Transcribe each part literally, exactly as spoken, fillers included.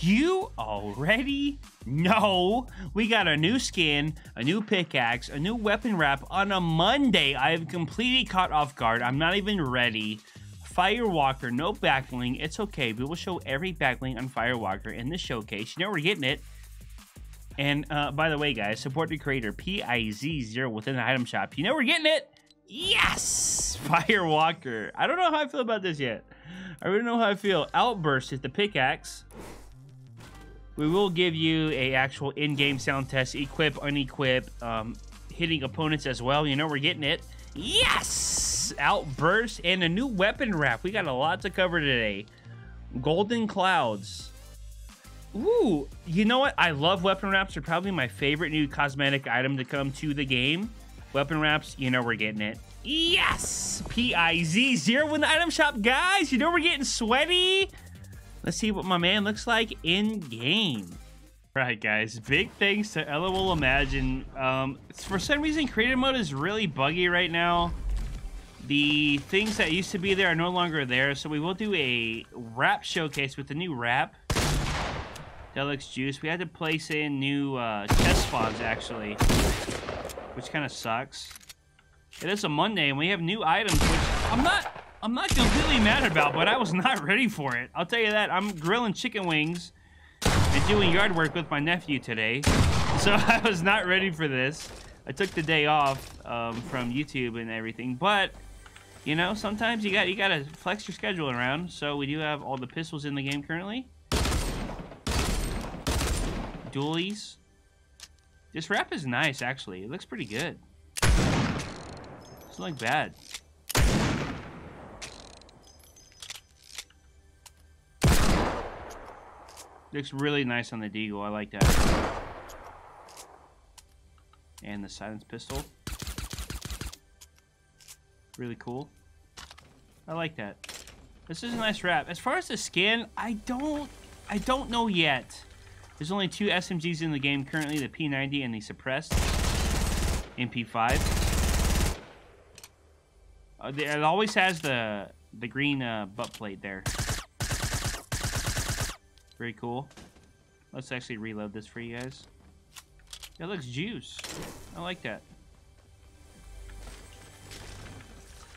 You already know we got a new skin, a new pickaxe, a new weapon wrap on a Monday. I am completely caught off guard. I'm not even ready. Firewalker, no backlink. It's okay. We will show every backlink on Firewalker in this showcase. You know we're getting it. And uh, by the way, guys, support the creator P I Z zero within the item shop. You know we're getting it. Yes! Firewalker. I don't know how I feel about this yet. I really don't know how I feel. Outburst is the pickaxe. We will give you a actual in-game sound test. Equip, unequip, um, hitting opponents as well. You know we're getting it. Yes! Outburst and a new weapon wrap. We got a lot to cover today. Golden Clouds. Ooh, you know what? I love weapon wraps. They're probably my favorite new cosmetic item to come to the game. Weapon wraps, you know we're getting it. Yes! P I Z zero in the item shop, guys. You know we're getting sweaty. Let's see what my man looks like in game. All right, guys. Big thanks to Ella Will Imagine. Um, for some reason, creative mode is really buggy right now. The things that used to be there are no longer there, so we will do a wrap showcase with the new wrap. Deluxe Juice. We had to place in new uh, chest spawns, actually, which kind of sucks. It is a Monday, and we have new items, which I'm not... I'm not completely mad about, but I was not ready for it. I'll tell you that. I'm grilling chicken wings and doing yard work with my nephew today. So I was not ready for this. I took the day off um, from YouTube and everything. But, you know, sometimes you got you got to flex your schedule around. So we do have all the pistols in the game currently. Dualies. This wrap is nice, actually. It looks pretty good. Doesn't look bad. Looks really nice on the Deagle. I like that. And the silenced pistol. Really cool. I like that. This is a nice wrap. As far as the skin, I don't I don't know yet. There's only two S M Gs in the game currently, the P ninety and the suppressed M P five. Uh, it always has the the green uh, butt plate there. Very cool. Let's actually reload this for you guys. That looks juice. I like that.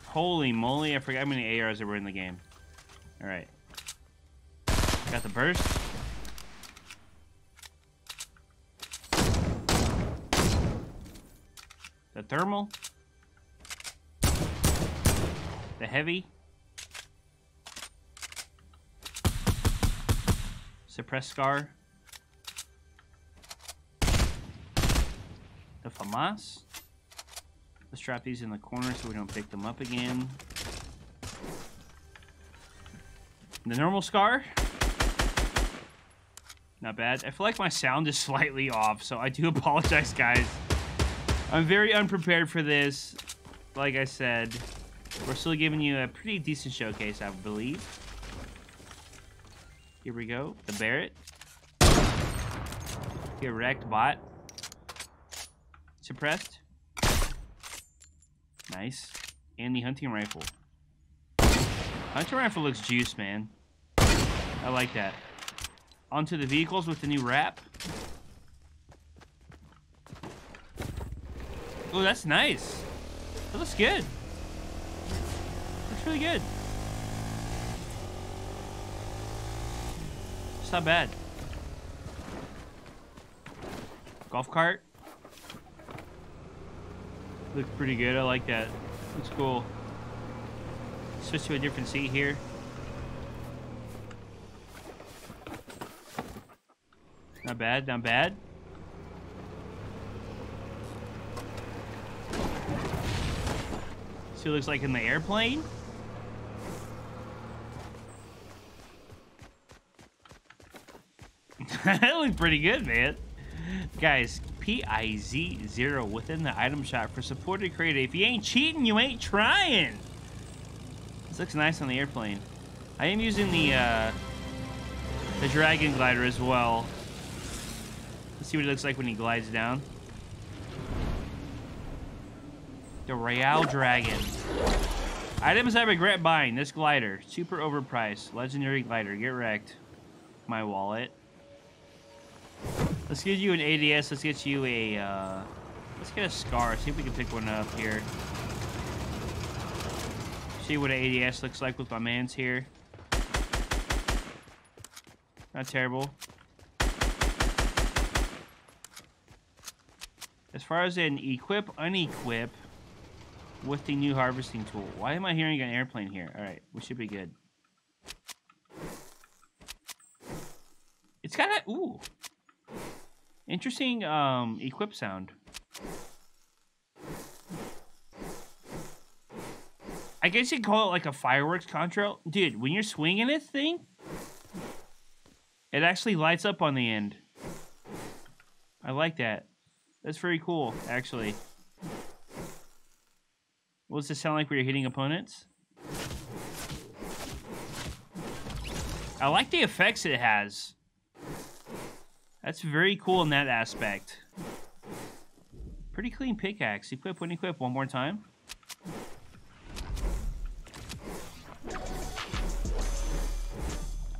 Holy moly, I forgot how many A Rs there were in the game. All right. Got the burst. The thermal. The heavy. Suppressed Scar. The FAMAS. Let's drop these in the corner so we don't pick them up again. The normal Scar. Not bad. I feel like my sound is slightly off, so I do apologize, guys. I'm very unprepared for this. Like I said, we're still giving you a pretty decent showcase, I believe. Here we go. The Barrett. Get wrecked, bot. Suppressed. Nice. And the hunting rifle. Hunting rifle looks juice, man. I like that. Onto the vehicles with the new wrap. Oh, that's nice. That looks good. Looks really good. Not bad. Golf cart. Looks pretty good. I like that. Looks cool. Switch to a different seat here. Not bad. Not bad. See what it looks like in the airplane. That looked pretty good, man. Guys, P I Z zero within the item shop for supported creator. If you ain't cheating, you ain't trying. This looks nice on the airplane. I am using the uh, the Dragon Glider as well. Let's see what it looks like when he glides down. The Royale Dragon. Items I regret buying. This glider. Super overpriced. Legendary glider. Get wrecked. My wallet. Let's get you an A D S. Let's get you a. Uh, let's get a Scar. See if we can pick one up here. See what an A D S looks like with my man's here. Not terrible. As far as an equip, unequip with the new harvesting tool. Why am I hearing an airplane here? All right, we should be good. It's got a, ooh, interesting um, equip sound. I guess you'd call it like a fireworks control. Dude, when you're swinging this thing, it actually lights up on the end. I like that. That's very cool, actually. What does this sound like when you're hitting opponents? I like the effects it has. That's very cool in that aspect. Pretty clean pickaxe. Equip, unequip, one more time.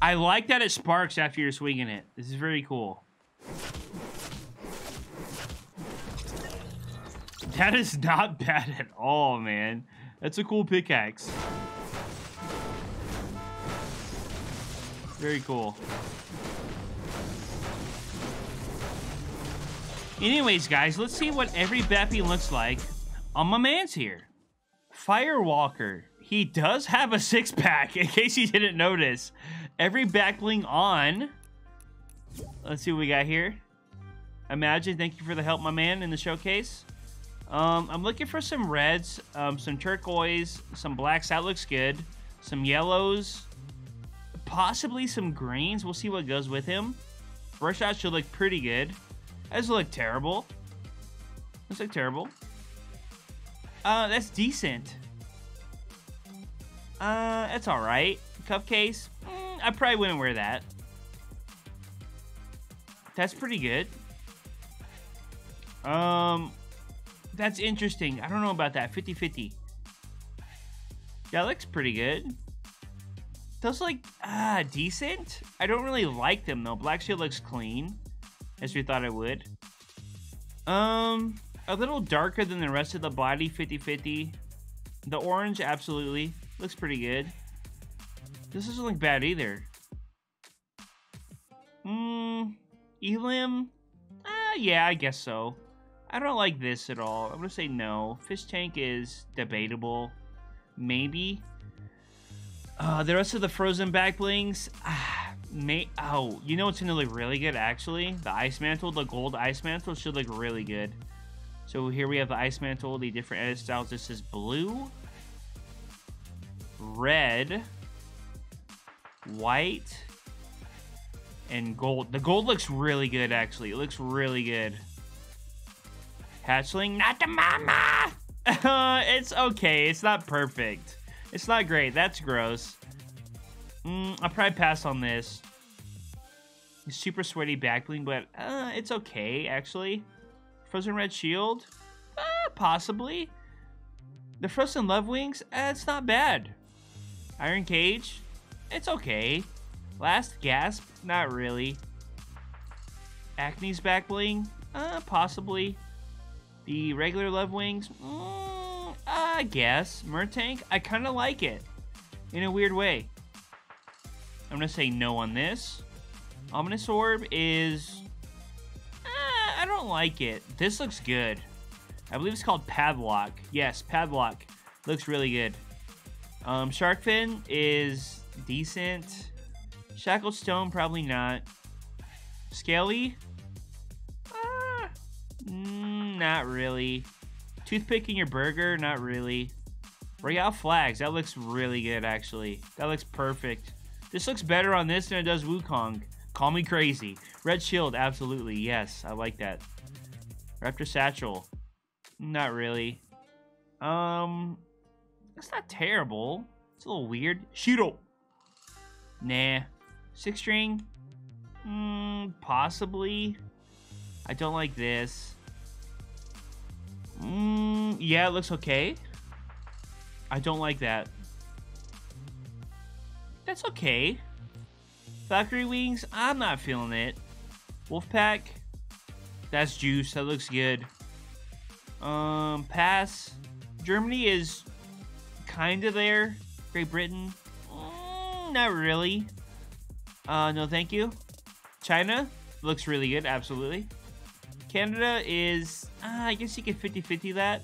I like that it sparks after you're swinging it. This is very cool. That is not bad at all, man. That's a cool pickaxe. Very cool. Anyways, guys, let's see what every Bappy looks like on my man's here. Firewalker. He does have a six-pack, in case you didn't notice. Every backbling on. Let's see what we got here. Imagine, thank you for the help, my man, in the showcase. Um, I'm looking for some reds, um, some turquoise, some blacks. That looks good. Some yellows, possibly some greens. We'll see what goes with him. Brush out should look pretty good. That doesn't look terrible. Doesn't look terrible. Uh, that's decent. Uh, that's all right. Cup case. Mm, I probably wouldn't wear that. That's pretty good. Um, that's interesting. I don't know about that. fifty fifty. That looks pretty good. Those look ah, decent. I don't really like them, though. Black shield looks clean, as we thought it would. Um, a little darker than the rest of the body. fifty fifty. The orange, absolutely. Looks pretty good. This doesn't look bad either. Hmm. Elim? Uh, yeah, I guess so. I don't like this at all. I'm gonna say no. Fish tank is debatable. Maybe. Uh, the rest of the frozen back blings. Ah, may oh, you know what's gonna look really good actually? The ice mantle, the gold ice mantle should look really good. So here we have the ice mantle, the different edit styles. This is blue, red, white, and gold. The gold looks really good, actually. It looks really good. Hatchling, not the mama! Uh, it's okay. It's not perfect. It's not great. That's gross. Mm, I'll probably pass on this. It's super sweaty backbling, but uh, it's okay, actually. Frozen Red Shield? Uh, possibly. The Frozen Love Wings? Uh, it's not bad. Iron Cage? It's okay. Last Gasp? Not really. Acne's back bling? Uh, possibly. The regular Love Wings? Mm, I guess. Murtank? I kind of like it. In a weird way. I'm going to say no on this. Ominous Orb is... Uh, I don't like it. This looks good. I believe it's called Padlock. Yes, Padlock. Looks really good. Um, Sharkfin is decent. Shackled Stone, probably not. Scaly? Uh, not really. Toothpick in your burger? Not really. Royale Flags. That looks really good, actually. That looks perfect. This looks better on this than it does Wukong. Call me crazy. Red Shield, absolutely. Yes, I like that. Raptor Satchel. Not really. Um... That's not terrible. It's a little weird. Shooto. Nah. Six string? Mm, possibly. I don't like this. Mm, yeah, it looks okay. I don't like that. That's okay. Valkyrie wings? I'm not feeling it. Wolfpack? That's juice. That looks good. Um, pass. Germany is kind of there. Great Britain. Mm, not really. Uh, no, thank you. China looks really good. Absolutely. Canada is, uh, I guess you could fifty fifty that.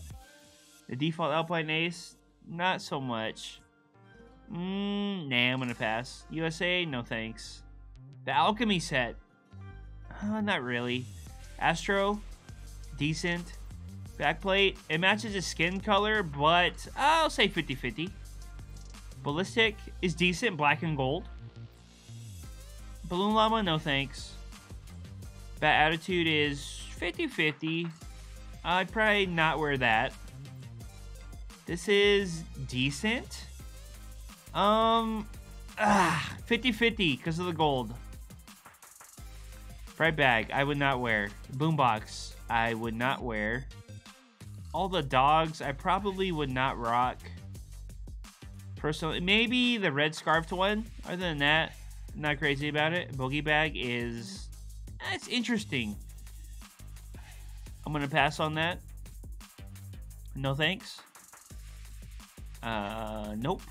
The default Alpine Ace, not so much. Mm, nah, I'm gonna pass. U S A, no thanks. The Alchemy set, uh, not really. Astro, decent. Backplate, it matches his skin color, but I'll say fifty fifty. Ballistic is decent, black and gold. Balloon Llama, no thanks. Bat Attitude is fifty fifty. I'd probably not wear that. This is decent. Um, fifty fifty because of the gold. Bright Bag, I would not wear. Boombox, I would not wear. All the dogs, I probably would not rock. Personally, maybe the red scarfed one. Other than that, not crazy about it. Boogie Bag is, that's interesting. I'm gonna pass on that. No thanks. Uh, nope.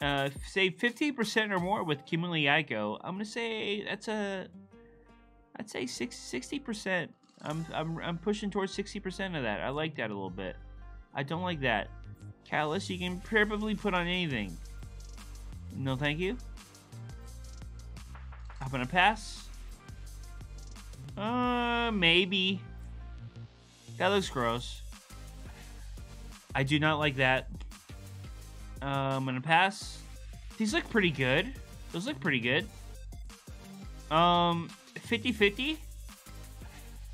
Uh, say fifty percent or more with Kimuli Aiko. I'm gonna say that's a, I'd say sixty percent. I'm, I'm, I'm pushing towards sixty percent of that. I like that a little bit. I don't like that. Callus, you can probably put on anything. No, thank you. I'm gonna pass. Uh, maybe. That looks gross. I do not like that. Uh, I'm gonna pass. These look pretty good. Those look pretty good. Um, fifty fifty?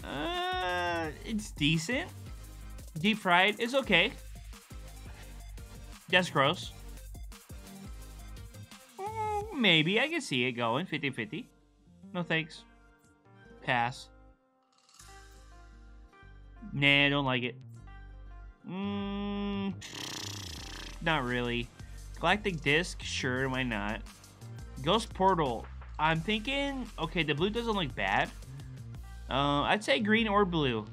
Uh, it's decent. Deep fried is okay. That's gross. Mm, maybe I can see it going fifty fifty. No thanks. Pass. Nah, I don't like it. Mmm, not really. Galactic Disc, sure, why not? Ghost Portal, I'm thinking, okay, the blue doesn't look bad. Uh, I'd say green or blue.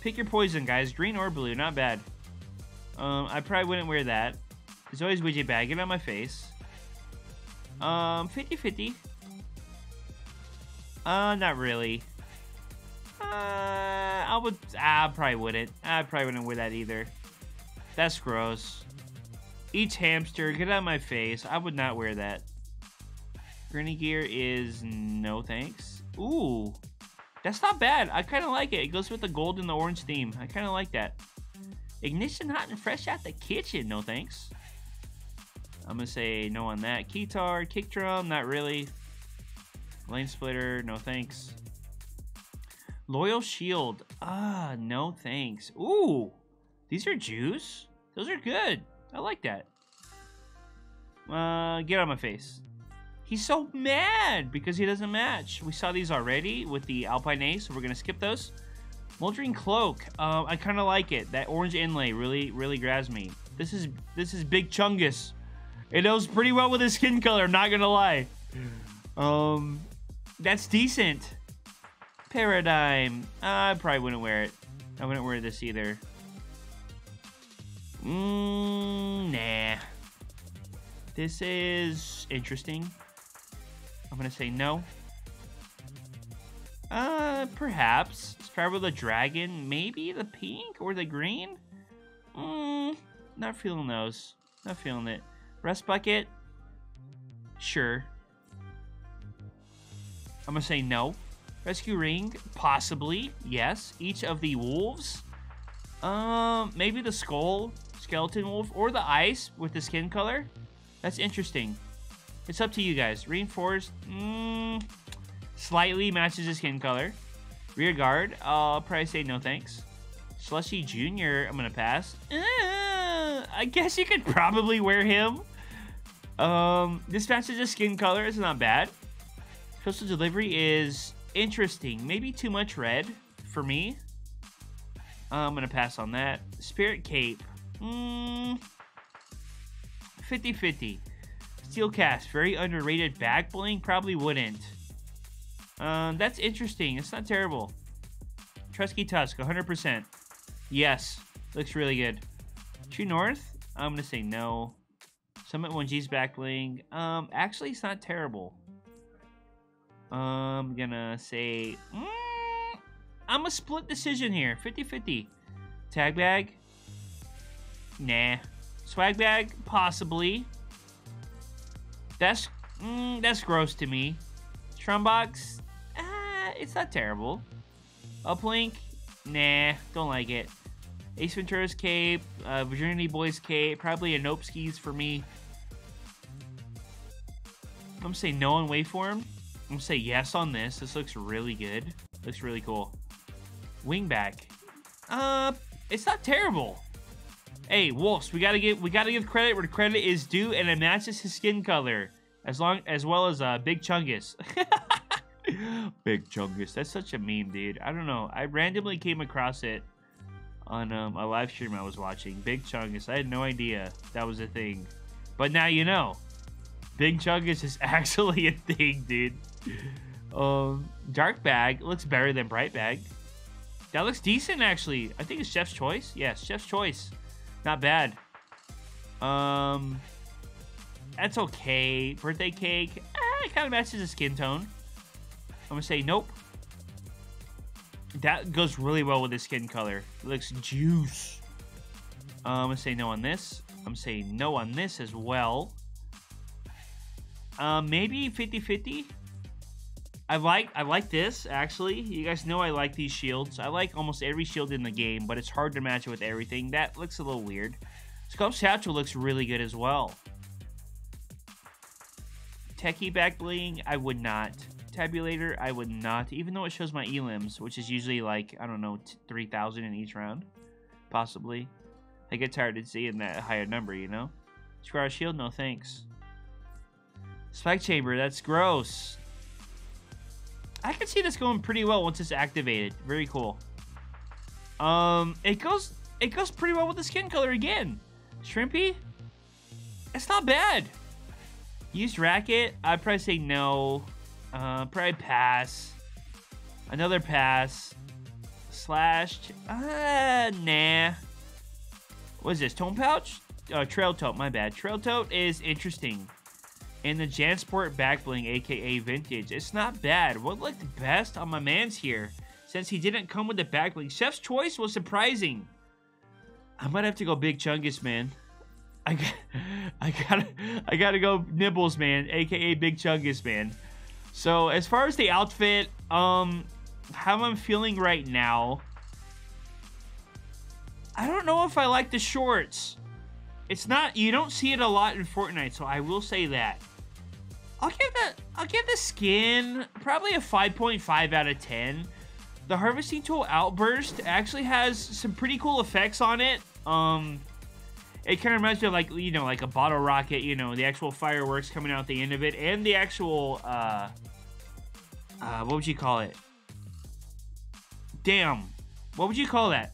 Pick your poison, guys. Green or blue, not bad. Um, I probably wouldn't wear that. There's always widget bagging on my face. Um, fifty fifty. Uh, not really. Uh, I would, I probably wouldn't. I probably wouldn't wear that either. That's gross. Each hamster, get out of my face. I would not wear that. Granny Gear is no thanks. Ooh, that's not bad. I kind of like it. It goes with the gold and the orange theme. I kind of like that. Ignition hot and fresh out the kitchen. No thanks. I'm gonna say no on that. Keytar, kick drum, not really. Lane splitter, no thanks. Loyal Shield. Ah, no thanks. Ooh, these are juice. Those are good. I like that. Uh, get out of my face. He's so mad because he doesn't match. We saw these already with the Alpine Ace, so we're gonna skip those. Moldering Cloak. Uh, I kind of like it. That orange inlay really, really grabs me. This is this is Big Chungus. It goes pretty well with his skin color. I'm not gonna lie. Um, that's decent. Paradigm. Uh, I probably wouldn't wear it. I wouldn't wear this either. Mm, nah. This is interesting. I'm gonna say no. Uh, perhaps. Let's try with the dragon. Maybe the pink or the green? Mm, not feeling those. Not feeling it. Rust bucket? Sure. I'm gonna say no. Rescue ring, possibly, yes. Each of the wolves, um, maybe the skull, skeleton wolf, or the ice with the skin color. That's interesting. It's up to you guys. Reinforced, mm, slightly matches the skin color. Rear guard, I'll probably say no thanks. Slushy Junior, I'm gonna pass. Uh, I guess you could probably wear him. Um, this matches the skin color. It's not bad. Postal delivery is interesting. Maybe too much red for me. Uh, I'm gonna pass on that. Spirit Cape. Mm, fifty fifty. Steel Cast. Very underrated. Back bling. Probably wouldn't. Um, that's interesting. It's not terrible. Trusky Tusk, one hundred percent. Yes. Looks really good. True North? I'm going to say no. Summit one G's backling. Um, actually, it's not terrible. I'm going to say... Mm, I'm a split decision here. fifty fifty. Tag bag? Nah. Swag bag? Possibly. That's, mm, that's gross to me. Trumbox? Ah, it's not terrible. Uplink? Nah, don't like it. Ace Ventura's Cape, uh, Virginity Boys Cape, probably a Nope Skis for me. I'm gonna say no on Waveform. I'm gonna say yes on this. This looks really good. Looks really cool. Wingback. Uh, it's not terrible. Hey, Wolves, we gotta give we gotta give credit where credit is due, and it matches his skin color as long as well as uh, Big Chungus. Big Chungus. That's such a meme, dude. I don't know. I randomly came across it on um, a live stream I was watching. Big Chungus. I had no idea that was a thing. But now you know. Big Chungus is actually a thing, dude. Um, Dark Bag looks better than Bright Bag. That looks decent, actually. I think it's Chef's Choice. Yes, Chef's Choice. Not bad. Um, That's okay. Birthday Cake. Eh, it kind of matches the skin tone. I'm gonna say nope. That goes really well with the skin color. It looks juice. Uh, I'm gonna say no on this. I'm gonna say no on this as well. Uh, maybe fifty fifty. I like I like this actually. You guys know I like these shields. I like almost every shield in the game, but it's hard to match it with everything. That looks a little weird. Sculpt Satchel looks really good as well. Techie back bling, I would not. Tabulator, I would not, even though it shows my elims, which is usually like, I don't know, three thousand in each round, possibly. I get tired of seeing that higher number, you know? Square Shield, no thanks. Spike Chamber, that's gross. I can see this going pretty well once it's activated. Very cool. Um, it goes, it goes pretty well with the skin color again. Shrimpy? It's not bad. Used Racket, I'd probably say no. Uh, probably pass. Another pass. Slashed. Uh, nah. What is this? Tone pouch? Uh, trail tote. My bad. Trail tote is interesting. And the JanSport back bling, aka vintage. It's not bad. What looked best on my man's here, since he didn't come with the back bling. Chef's Choice was surprising. I might have to go Big Chungus, man. I got, I gotta, I gotta go Nibbles, man, aka Big Chungus, man. So as far as the outfit, um, how I'm feeling right now, I don't know if I like the shorts. It's not, you don't see it a lot in Fortnite, so I will say that. I'll give the, I'll give the skin probably a five point five out of ten. The harvesting tool Outburst actually has some pretty cool effects on it. Um, it kind of reminds me of like, you know, like a bottle rocket, you know, the actual fireworks coming out the end of it, and the actual, uh, uh, what would you call it? Damn. What would you call that?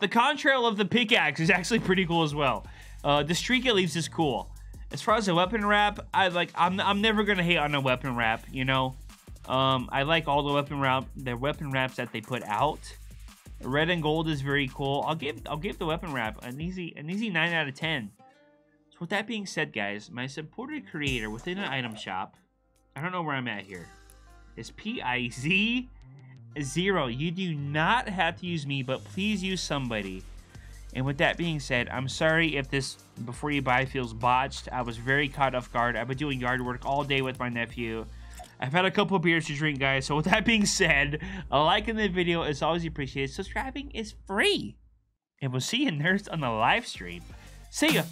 The contrail of the pickaxe is actually pretty cool as well. Uh, the streak it leaves is cool. As far as the weapon wrap, I like, I'm, I'm never going to hate on a weapon wrap, you know? Um, I like all the weapon wrap, the weapon wraps that they put out. Red and gold is very cool. I'll give I'll give the weapon wrap an easy an easy nine out of ten. So with that being said, guys, my supported creator within an item shop, I don't know where I'm at here, is P I Z zero. You do not have to use me, but please use somebody. And with that being said, I'm sorry if this before you buy feels botched. I was very caught off guard. I've been doing yard work all day with my nephew. I've had a couple of beers to drink, guys. So with that being said, a like in the video is always appreciated. Subscribing is free. And we'll see you nerds on the live stream. See ya.